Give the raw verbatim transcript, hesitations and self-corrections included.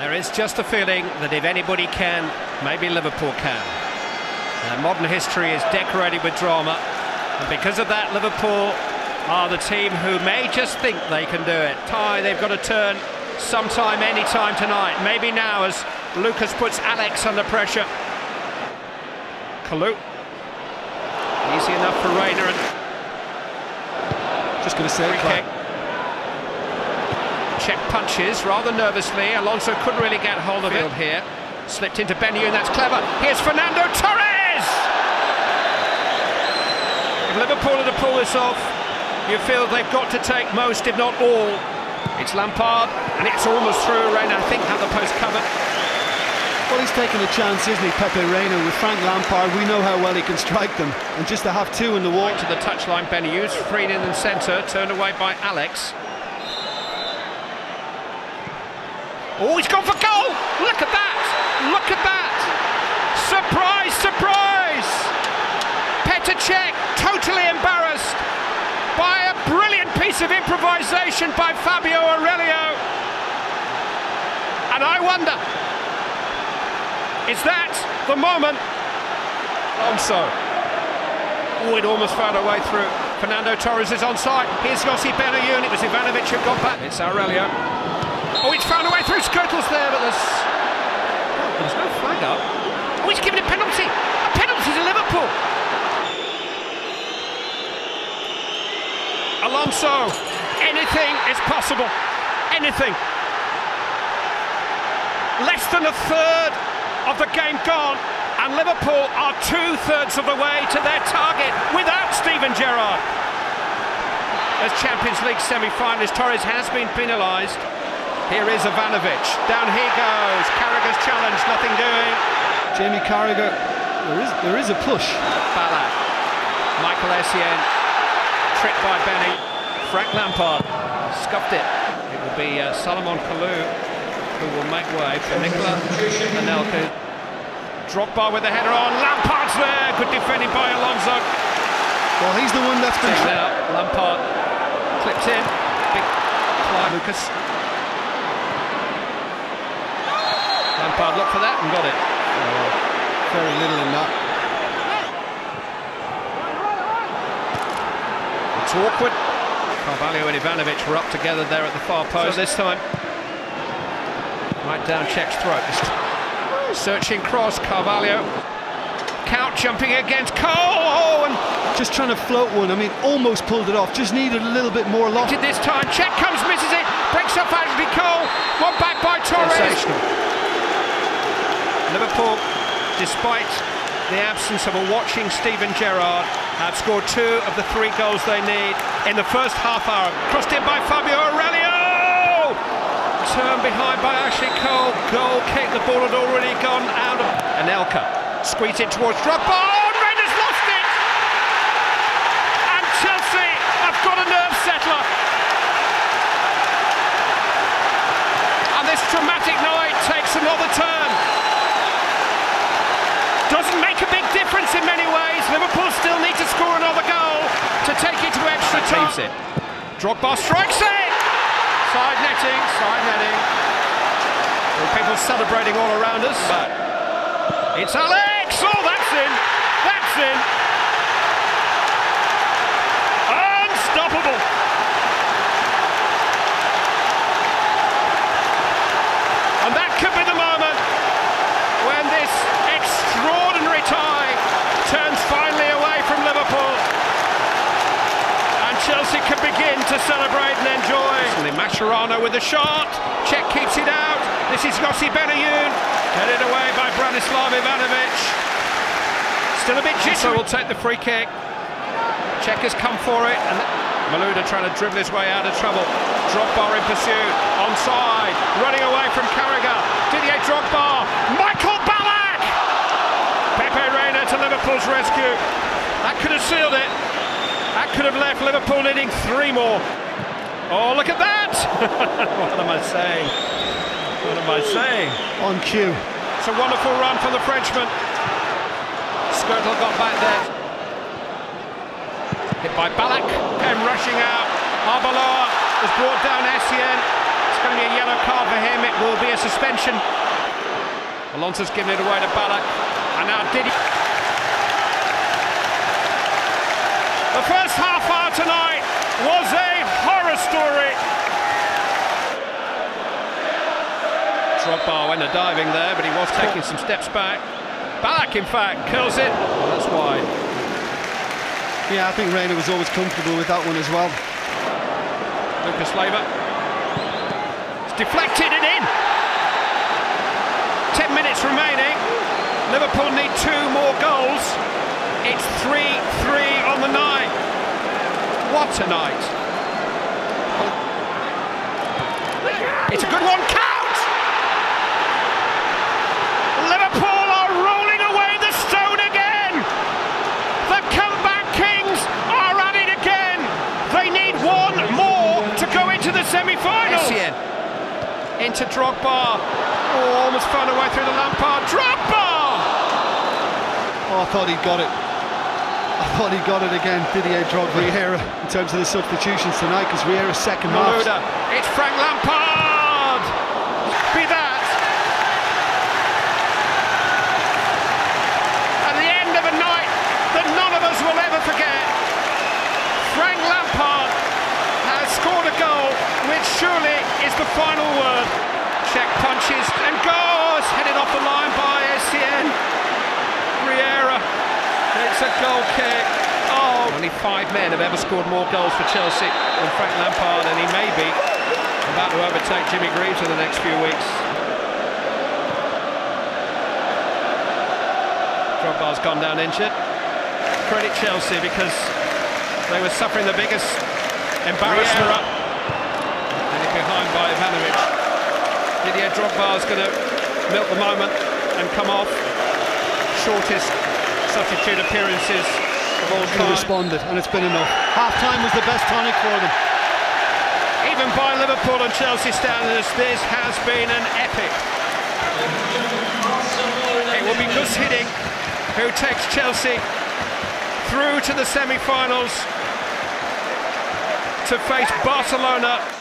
There is just a feeling that if anybody can, maybe Liverpool can. Now, modern history is decorated with drama, and because of that, Liverpool are the team who may just think they can do it. Ty, they've got to turn sometime, any time tonight. Maybe now, as Lucas puts Alex under pressure. Kalou. Easy enough for Reina. And just going to say kick. Check punches rather nervously. Alonso couldn't really get hold of it here. Slipped into Benayoun, that's clever. Here's Fernando Torres! If Liverpool are to pull this off, you feel they've got to take most, if not all. It's Lampard, and it's almost through. Reina, I think, had the post covered. Well, he's taken a chance, isn't he, Pepe Reina? With Frank Lampard, we know how well he can strike them. And just to have two in the wall. Right to the touchline, Benayoun, freed in the centre, turned away by Alex. Oh, he's gone for goal! Look at that! Look at that! Surprise, surprise! Petr Cech, totally embarrassed by a brilliant piece of improvisation by Fabio Aurelio. And I wonder, is that the moment? Alonso. Oh, it almost found a way through. Fernando Torres is onside. Here's Yossi Benayoun. It was Ivanovic who got back. It's Aurelio. Oh, it's found a way through. Skirtle's there, but there's, oh, there's no flag up. Oh, he's given a penalty. A penalty to Liverpool. Alonso. Anything is possible. Anything. Less than a third of the game gone, and Liverpool are two-thirds of the way to their target without Steven Gerrard. As Champions League semi-finalist, Torres has been penalised. Here is Ivanovic, down he goes, Carragher's challenge, nothing doing. Jamie Carragher, there is, there is a push. Ballack, Michael Essien, tricked by Benny. Frank Lampard, scuffed it. It will be uh, Salomon Kalou who will make way for Nicolas Anelka. Drogba with the header on, Lampard's there, good defending by Alonso. Well, he's the one that's been... Now, Lampard clips in, big fly, Lucas. Lampard looked for that and got it. Oh, very little in that. It's awkward. Carvalho and Ivanovic were up together there at the far post. So this time, right down Cech's throat. Searching cross, Carvalho. Count jumping against Cole! Oh, and just trying to float one. I mean, almost pulled it off. Just needed a little bit more loft. Did this time. Cech comes, misses it. Breaks up Ashley Cole. One back by Torres. Sensational. Liverpool, despite the absence of a watching Steven Gerrard, have scored two of the three goals they need in the first half hour. Crossed in by Fabio Aurelio. Turn behind by Ashley Cole, goal kick, the ball had already gone out of... Anelka, squeezed in towards Drogba, oh, Reina's lost it! And Chelsea have got a nerve settler! And this dramatic night takes another turn. Doesn't make a big difference in many ways, Liverpool still need to score another goal to take it to extra time. It. Drogba strikes it! Side netting, side netting. There are people celebrating all around us. But it's Alex! Oh, that's in! That's in! Unstoppable! And that could be the moment when this extraordinary tie turns finally away from Liverpool. And Chelsea can begin to celebrate and enjoy. Mascherano with the shot, Cech keeps it out, this is Yossi Benayoun, headed away by Branislav Ivanovic. Still a bit jittery. So will take the free kick, Cech has come for it, and Malouda trying to dribble his way out of trouble. Drogba in pursuit, onside, running away from Carragher, Didier Drogba, Michael Ballack! Pepe Reina to Liverpool's rescue, that could have sealed it, that could have left Liverpool needing three more. Oh, look at that! What am I saying? What am I saying? On cue. It's a wonderful run from the Frenchman. Skirtle got back there. Hit by Ballack. Hem rushing out. Arbeloa has brought down Essien. It's It's going to be a yellow card for him. It will be a suspension. Alonso's giving it away to Ballack. And now Didi. The first half hour tonight was a horror story. Drogba went a diving there, but he was taking some steps back. Ballack, in fact, kills it. Well, that's wide. Yeah, I think Reina was always comfortable with that one as well. Lucas Leiva. It's deflected and in. Ten minutes remaining. Liverpool need two more goals. It's three three on the night. What a night. It's a good one. Count! Liverpool are rolling away the stone again. The comeback Kings are at it again. They need one more to go into the semi-finals. Essien. Into Drogba. Oh, almost found a way through the Lampard. Drogba! Oh, I thought he'd got it. I thought he got it again, Didier Drogba. Riera, in terms of the substitutions tonight, because Riera's second half. It's Frank Lampard! Be that! At the end of a night that none of us will ever forget, Frank Lampard has scored a goal which surely is the final word. Cech punches and goes, headed off the line by Essien. Riera, it's a goal kick. Oh, only five men have ever scored more goals for Chelsea than Frank Lampard, and he may be about to overtake Jimmy Greaves in the next few weeks. Drogba's gone down injured. Credit Chelsea because they were suffering the biggest embarrassment. Headed behind by Ivanovic. Didier Drogba is going to milk the moment and come off. Shortest substitute appearances of all time. He responded, and it's been enough. Half-time was the best tonic for them. Even by Liverpool and Chelsea standards, this has been an epic. It will be Gus Hiddink who takes Chelsea through to the semi-finals to face Barcelona.